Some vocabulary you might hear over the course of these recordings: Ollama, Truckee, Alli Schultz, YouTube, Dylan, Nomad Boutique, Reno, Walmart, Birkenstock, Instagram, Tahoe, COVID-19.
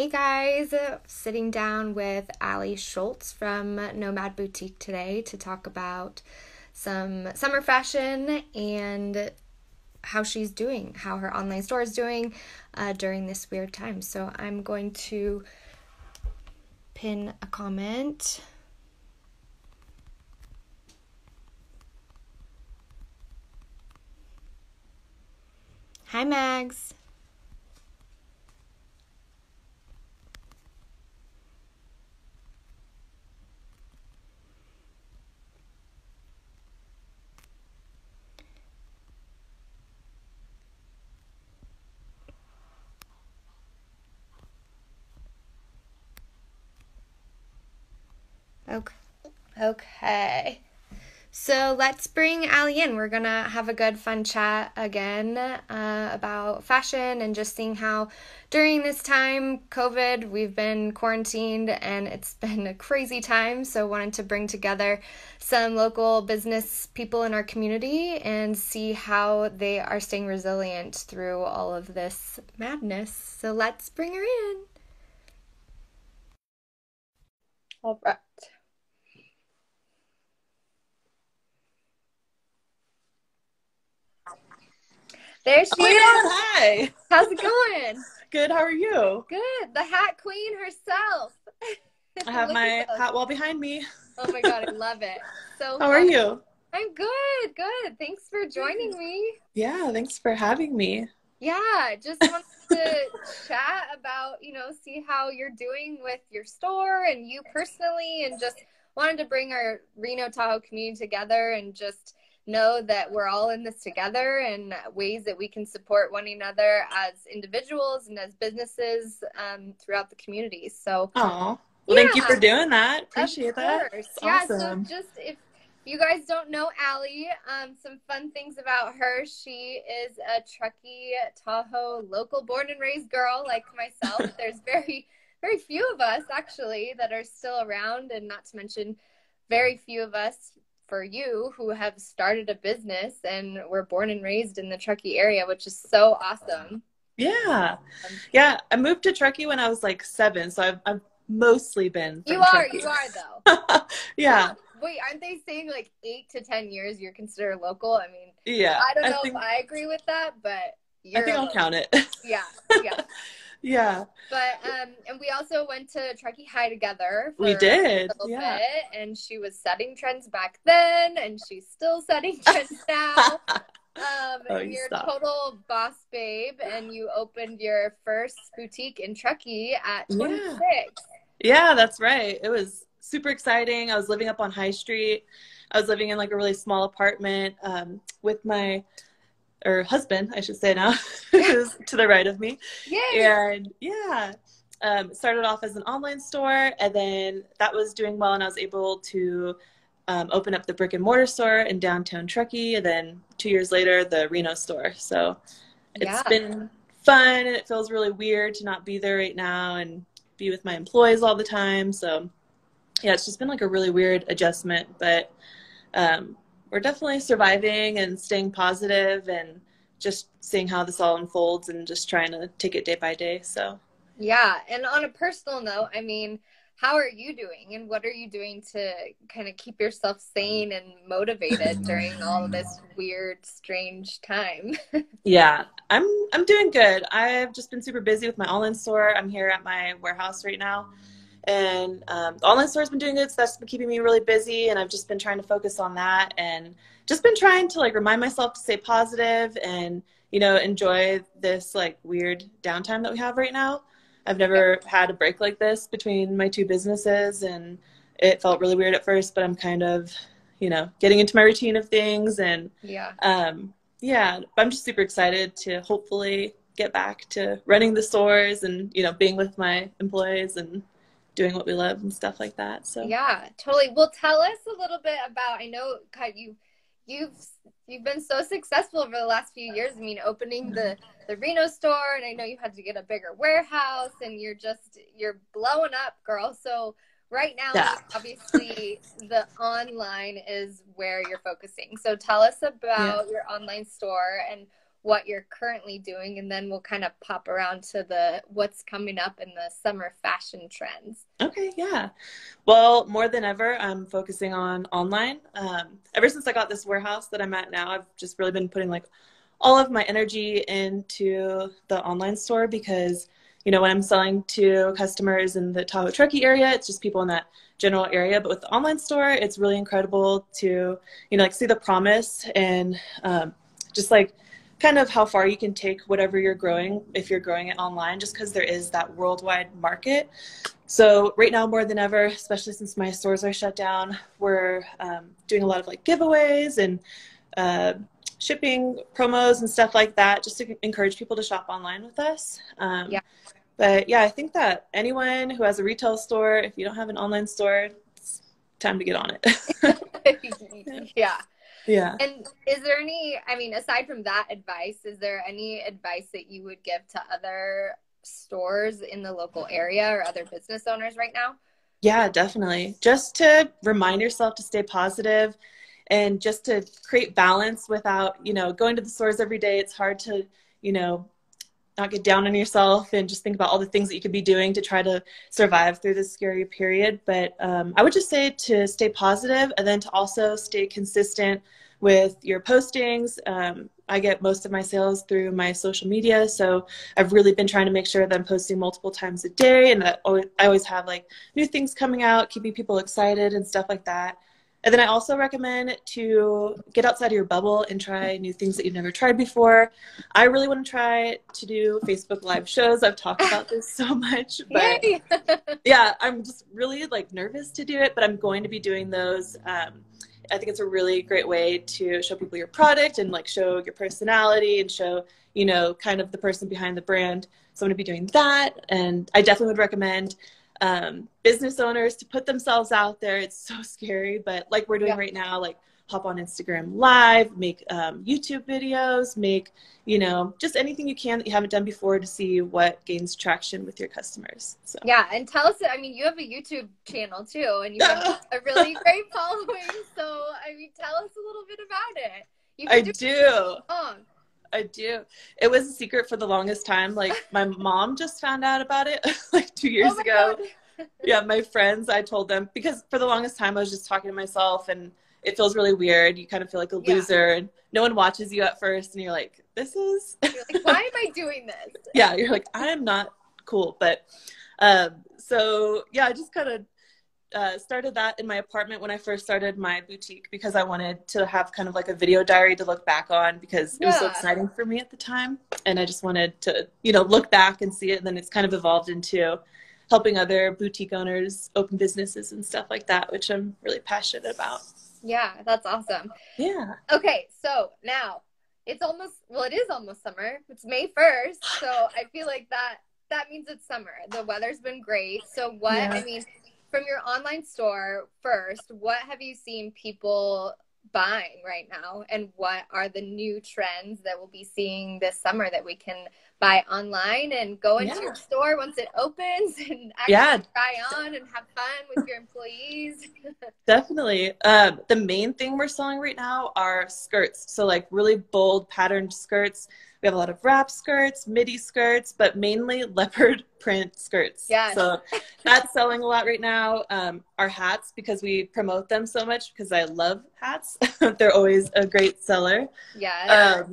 Hey guys, sitting down with Alli Schultz from Nomad Boutique today to talk about some summer fashion and how she's doing, how her online store is doing during this weird time. So I'm going to pin a comment. Hi Mags. Okay, so let's bring Alli in. We're gonna have a good fun chat again about fashion and just seeing how during this time, COVID, we've been quarantined and it's been a crazy time. So wanted to bring together some local business people in our community and see how they are staying resilient through all of this madness. So let's bring her in. All right. There she is. Hi. How's it going? Good. How are you? Good. The hat queen herself. I have my hat wall behind me. Oh my God. I love it. So how are you? I'm good. Good. Thanks for joining me. Yeah. Thanks for having me. Yeah. Just wanted to chat about, see how you're doing with your store and you personally, and just wanted to bring our Reno Tahoe community together and just know that we're all in this together and ways that we can support one another as individuals and as businesses throughout the community. So thank you for doing that. Appreciate that. Yeah, awesome. So just if you guys don't know Alli, some fun things about her. She is a Truckee, Tahoe, local born and raised girl like myself. There's very, very few of us actually that are still around, and not to mention very few of us for you who have started a business and were born and raised in the Truckee area, which is so awesome. Yeah. Yeah. I moved to Truckee when I was like 7. So I've mostly been from Truckee. You are though. Yeah. Wait, aren't they saying like 8 to 10 years you're considered local? I mean, yeah, I don't know if I agree with that, but I think I'll count it. Yeah. Yeah. Yeah. But, and we also went to Truckee High together. We did. A little bit, and she was setting trends back then, and she's still setting trends now. You're a total boss babe, and you opened your first boutique in Truckee at 26. Yeah, that's right. It was super exciting. I was living up on High Street. I was living in like a really small apartment with my husband, I should say now, who's to the right of me. Yay. And yeah, started off as an online store, and then that was doing well, and I was able to open up the brick and mortar store in downtown Truckee, and then 2 years later, the Reno store. So it's been fun, and it feels really weird to not be there right now and be with my employees all the time. So yeah, it's just been like a really weird adjustment, but we're definitely surviving and staying positive and just seeing how this all unfolds and just trying to take it day by day. So, yeah. And on a personal note, I mean, how are you doing and what are you doing to kind of keep yourself sane and motivated during all of this weird, strange time? Yeah, I'm doing good. I've just been super busy with my online store. I'm here at my warehouse right now. And the online store has been doing good, so that's been keeping me really busy, and I've just been trying to focus on that and just been trying to like remind myself to stay positive and enjoy this like weird downtime that we have right now. I've never had a break like this between my two businesses, and it felt really weird at first, but I'm kind of getting into my routine of things, and yeah, but I'm just super excited to hopefully get back to running the stores and being with my employees and doing what we love and stuff like that. So yeah, totally. Well, tell us a little bit about, I know, God, you've been so successful over the last few years. I mean, opening the Reno store, and I know you had to get a bigger warehouse, and you're blowing up, girl. So right now, obviously the online is where you're focusing. So tell us about your online store and what you're currently doing, and then we'll kind of pop around to the what's coming up in the summer fashion trends. Okay, yeah. Well, more than ever, I'm focusing on online. Ever since I got this warehouse that I'm at now, I've just really been putting like all of my energy into the online store because, you know, when I'm selling to customers in the Tahoe Truckee area, it's just people in that general area. But with the online store, it's really incredible to, you know, like see the promise and just like kind of how far you can take whatever you're growing if you're growing it online, just because there is that worldwide market. So right now, more than ever, especially since my stores are shut down, we're doing a lot of like giveaways and shipping promos and stuff like that, just to encourage people to shop online with us. But yeah, I think that anyone who has a retail store, if you don't have an online store, it's time to get on it. Yeah. And is there any, I mean, aside from that advice, is there any advice that you would give to other stores in the local area or other business owners right now? Yeah, definitely. Just to remind yourself to stay positive. And just to create balance without, you know, going to the stores every day, it's hard to, you know, not get down on yourself and just think about all the things that you could be doing to try to survive through this scary period. But I would just say to stay positive and then to also stay consistent with your postings. I get most of my sales through my social media, so I've really been trying to make sure that I'm posting multiple times a day and that I always have like new things coming out, keeping people excited and stuff like that. And then I also recommend to get outside of your bubble and try new things that you've never tried before. I really want to try to do Facebook Live shows. I've talked about this so much, but yeah, I'm just really like nervous to do it, but I'm going to be doing those. I think it's a really great way to show people your product and like show your personality and show, you know, kind of the person behind the brand. So I'm going to be doing that. And I definitely would recommend business owners to put themselves out there. It's so scary, but like we're doing right now, like hop on Instagram Live, make YouTube videos, make, you know, just anything you can that you haven't done before to see what gains traction with your customers. So yeah, and tell us, I mean, you have a YouTube channel too, and you have a really great following. So I mean, tell us a little bit about it. I do. It was a secret for the longest time. Like my mom just found out about it like 2 years ago. Yeah, my friends, I told them, because for the longest time I was just talking to myself and it feels really weird. You kind of feel like a loser and no one watches you at first and you're like, this is you're like, why am I doing this? Yeah, you're like, I'm not cool. But so yeah, I just kind of started that in my apartment when I first started my boutique because I wanted to have kind of like a video diary to look back on because it was so exciting for me at the time. And I just wanted to, you know, look back and see it. And then it's kind of evolved into helping other boutique owners open businesses and stuff like that, which I'm really passionate about. Yeah, that's awesome. Yeah. Okay, so now it's almost, well, it is almost summer. It's May 1st. So I feel like that means it's summer. The weather's been great. So what, I mean, from your online store first, what have you seen people buying right now? And what are the new trends that we'll be seeing this summer that we can buy online and go into your store once it opens and actually try on and have fun with your employees? Definitely. The main thing we're selling right now are skirts. So like really bold patterned skirts. We have a lot of wrap skirts, midi skirts, but mainly leopard print skirts. Yeah. So that's selling a lot right now. Our hats, because we promote them so much because I love hats. They're always a great seller. Yeah.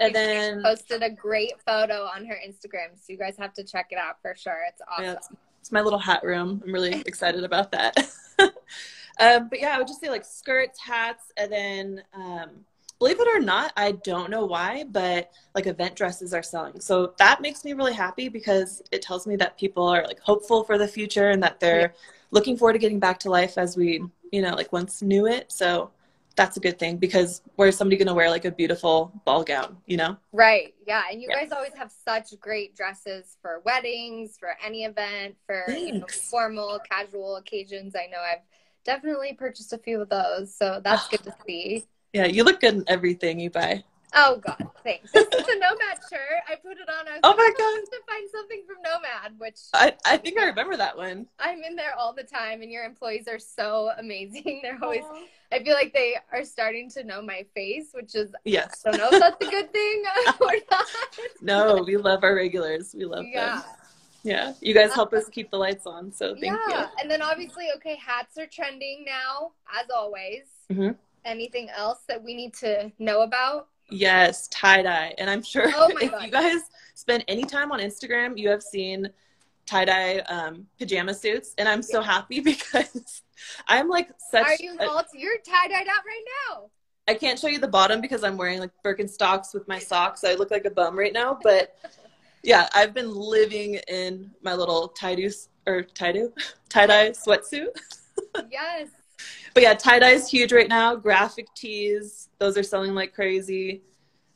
And then she posted a great photo on her Instagram, so you guys have to check it out for sure. It's awesome. Yeah, it's my little hat room. I'm really excited about that. But yeah, I would just say like skirts, hats, and then believe it or not, I don't know why, but like event dresses are selling. So that makes me really happy because it tells me that people are like hopeful for the future and that they're looking forward to getting back to life as we, you know, like once knew it. So that's a good thing because where's somebody going to wear like a beautiful ball gown, you know? Right. Yeah. And you guys always have such great dresses for weddings, for any event, for you know, formal, casual occasions. I know I've definitely purchased a few of those. So that's good to see. Yeah, you look good in everything you buy. Oh God, thanks. This is a Nomad shirt. I put it on. I was to find something from Nomad, which I think I remember that one. I'm in there all the time, and your employees are so amazing. They're always. Aww. I feel like they are starting to know my face, which is yes. I don't know if that's a good thing or not. No, we love our regulars. We love them. Yeah, you guys help us keep the lights on, so thank you. Yeah, and then obviously, okay, hats are trending now, as always. Mm-hmm. Anything else that we need to know about? Yes, tie-dye. And I'm sure if you guys spend any time on Instagram, you have seen tie-dye pajama suits. And I'm so happy because I'm like such You're tie-dyed out right now. I can't show you the bottom because I'm wearing like Birkenstocks with my socks. So I look like a bum right now. But yeah, I've been living in my little tie-dye sweatsuit. Yes. But yeah, tie-dye is huge right now. Graphic tees, those are selling like crazy.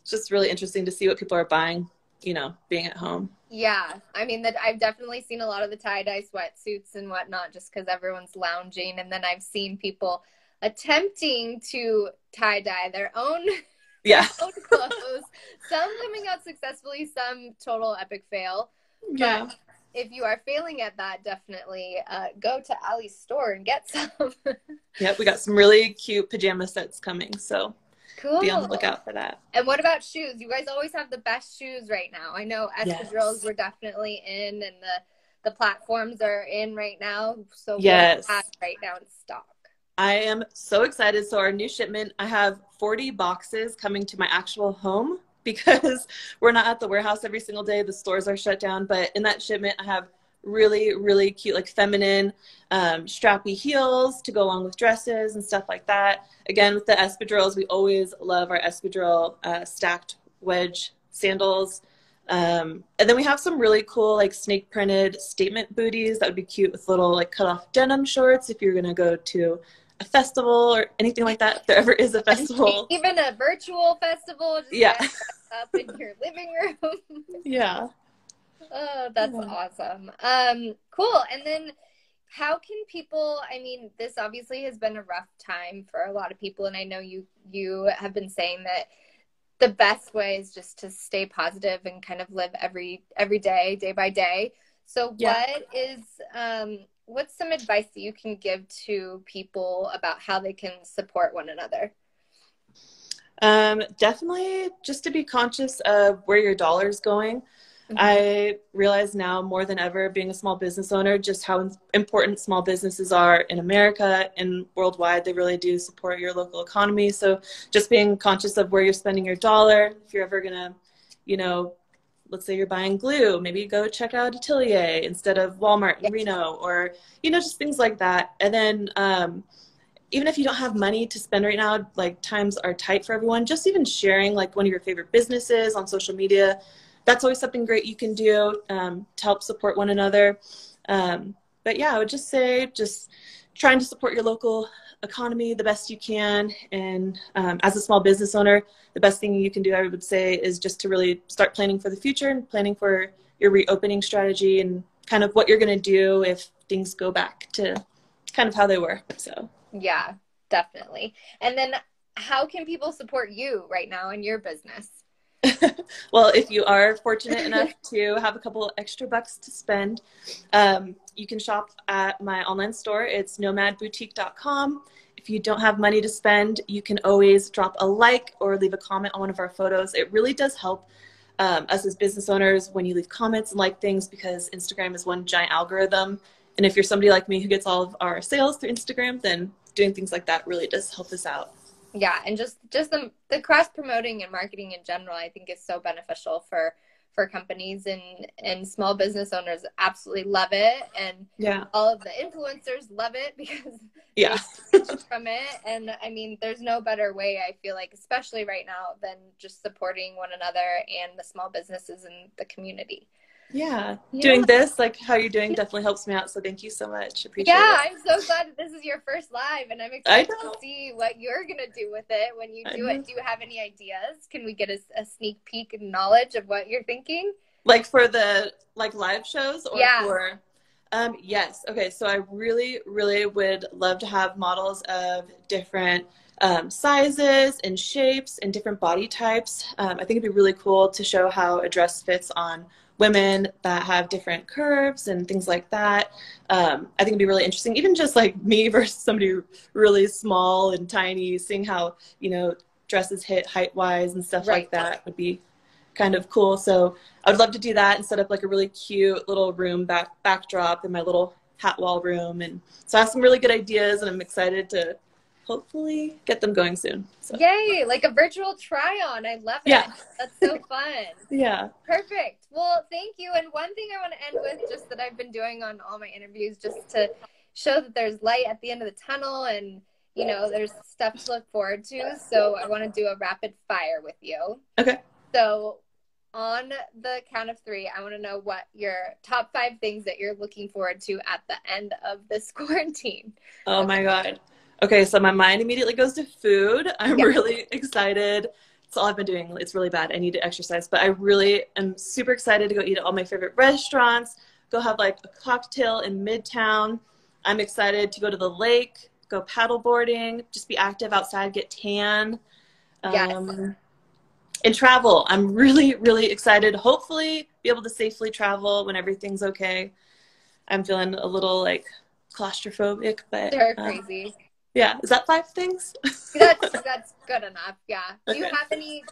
It's just really interesting to see what people are buying, you know, being at home. Yeah, I mean, that I've definitely seen a lot of the tie-dye sweatsuits and whatnot just because everyone's lounging. And then I've seen people attempting to tie-dye their own, their own clothes. Some coming out successfully, some total epic fail. Yeah. But if you are failing at that, definitely go to Alli's store and get some. Yep, we got some really cute pajama sets coming, so cool. Be on the lookout for that. And what about shoes? You guys always have the best shoes right now. I know espadrilles we're definitely in, and the platforms are in right now, so yes, we have right now in stock. I am so excited. So our new shipment, I have 40 boxes coming to my actual home, because we're not at the warehouse every single day. The stores are shut down. But in that shipment, I have really, really cute, like feminine strappy heels to go along with dresses and stuff like that. Again, with the espadrilles, we always love our espadrille stacked wedge sandals. And then we have some really cool, like snake printed statement booties that would be cute with little like cut off denim shorts if you're going to go to a festival or anything like that, if there ever is a festival. Even a virtual festival. Just up in your living room. Yeah. Oh, that's awesome. Cool. And then how can people, I mean, this obviously has been a rough time for a lot of people. And I know you have been saying that the best way is just to stay positive and kind of live every day, day by day. So what is, what's some advice that you can give to people about how they can support one another? Definitely just to be conscious of where your dollar's going. Mm-hmm. I realize now more than ever, being a small business owner, just how important small businesses are in America and worldwide. They really do support your local economy. So just being conscious of where you're spending your dollar. If you're ever going to, you know, let's say you're buying glue, maybe go check out Atelier instead of Walmart in Reno, or, you know, just things like that. And then even if you don't have money to spend right now, like times are tight for everyone, just even sharing like one of your favorite businesses on social media. That's always something great you can do to help support one another. But yeah, I would just say just trying to support your local economy the best you can. And as a small business owner, the best thing you can do, I would say, is just to really start planning for the future and planning for your reopening strategy and kind of what you're going to do if things go back to kind of how they were. So yeah, definitely. And then how can people support you right now in your business? Well, if you are fortunate enough to have a couple extra bucks to spend, you can shop at my online store. It's nomadboutique.com. If you don't have money to spend, you can always drop a like or leave a comment on one of our photos. It really does help us as business owners when you leave comments and like things, because Instagram is one giant algorithm. And if you're somebody like me who gets all of our sales through Instagram, then doing things like that really does help us out. Yeah, and just the cross-promoting and marketing in general, I think, is so beneficial for companies and small business owners. Absolutely love it. And all of the influencers love it because they from it. And, I mean, there's no better way, I feel like, especially right now, than just supporting one another and the small businesses in the community. Yeah, doing this, like how you're doing, definitely helps me out. So thank you so much. Appreciate it. Yeah, I'm so glad that this is your first live, and I'm excited to see what you're going to do with it when you do it. Do you have any ideas? Can we get a sneak peek knowledge of what you're thinking? Like for the live shows? Or for, yes. Okay, so I really, really would love to have models of different sizes and shapes and different body types. I think it'd be really cool to show how a dress fits on women that have different curves and things like that. I think it'd be really interesting, even just like me versus somebody really small and tiny, seeing how, you know, dresses hit height-wise and stuff like that would be kind of cool. So I would love to do that and set up like a really cute little room backdrop in my little hat wall room. And so I have some really good ideas, and I'm excited to hopefully get them going soon. So. Yay, like a virtual try-on. I love it. Yeah. That's so fun. Yeah. Perfect. Well, thank you. And one thing I want to end with, just that I've been doing on all my interviews, just to show that there's light at the end of the tunnel, and, you know, there's stuff to look forward to. So I want to do a rapid fire with you. Okay. So on the count of three, I want to know what your top 5 things that you're looking forward to at the end of this quarantine. Oh my God. Okay, so my mind immediately goes to food. I'm really excited. It's all I've been doing. It's really bad. I need to exercise, but I really am super excited to go eat at all my favorite restaurants, go have like a cocktail in Midtown. I'm excited to go to the lake, go paddle boarding, just be active outside, get tan. And travel. I'm really, really excited. Hopefully be able to safely travel when everything's okay. I'm feeling a little like claustrophobic, but they're crazy. Yeah. Is that 5 things? That's good enough. Yeah. Okay. Do you have any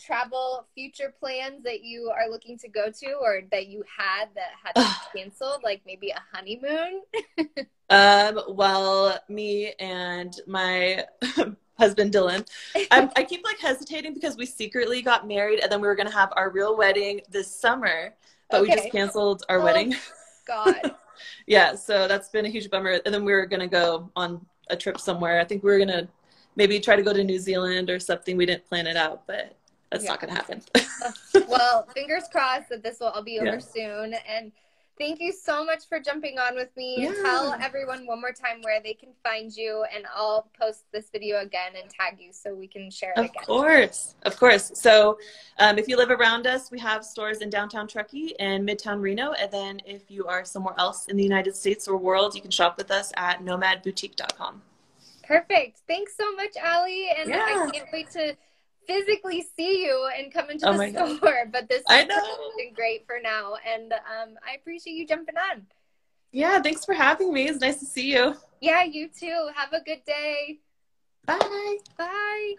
travel future plans that you are looking to go to, or that you had that had to be canceled? Like maybe a honeymoon? Well, me and my husband, Dylan, I keep like hesitating because we secretly got married and then we were going to have our real wedding this summer, but we just canceled our wedding. God. Yeah. So that's been a huge bummer. And then we were going to go on a trip somewhere. I think we were going to maybe try to go to New Zealand or something. We didn't plan it out, but that's not going to happen. Well, fingers crossed that this will all be over soon. And thank you so much for jumping on with me. Tell everyone one more time where they can find you, and I'll post this video again and tag you so we can share it again. Of course. Of course. So if you live around us, we have stores in downtown Truckee and midtown Reno. And then if you are somewhere else in the United States or world, you can shop with us at nomadboutique.com. Perfect. Thanks so much, Alli. And I can't wait to physically see you and come into the store, but this has been great for now, and I appreciate you jumping on. Yeah, thanks for having me. It's nice to see you. Yeah, you too. Have a good day. Bye. Bye.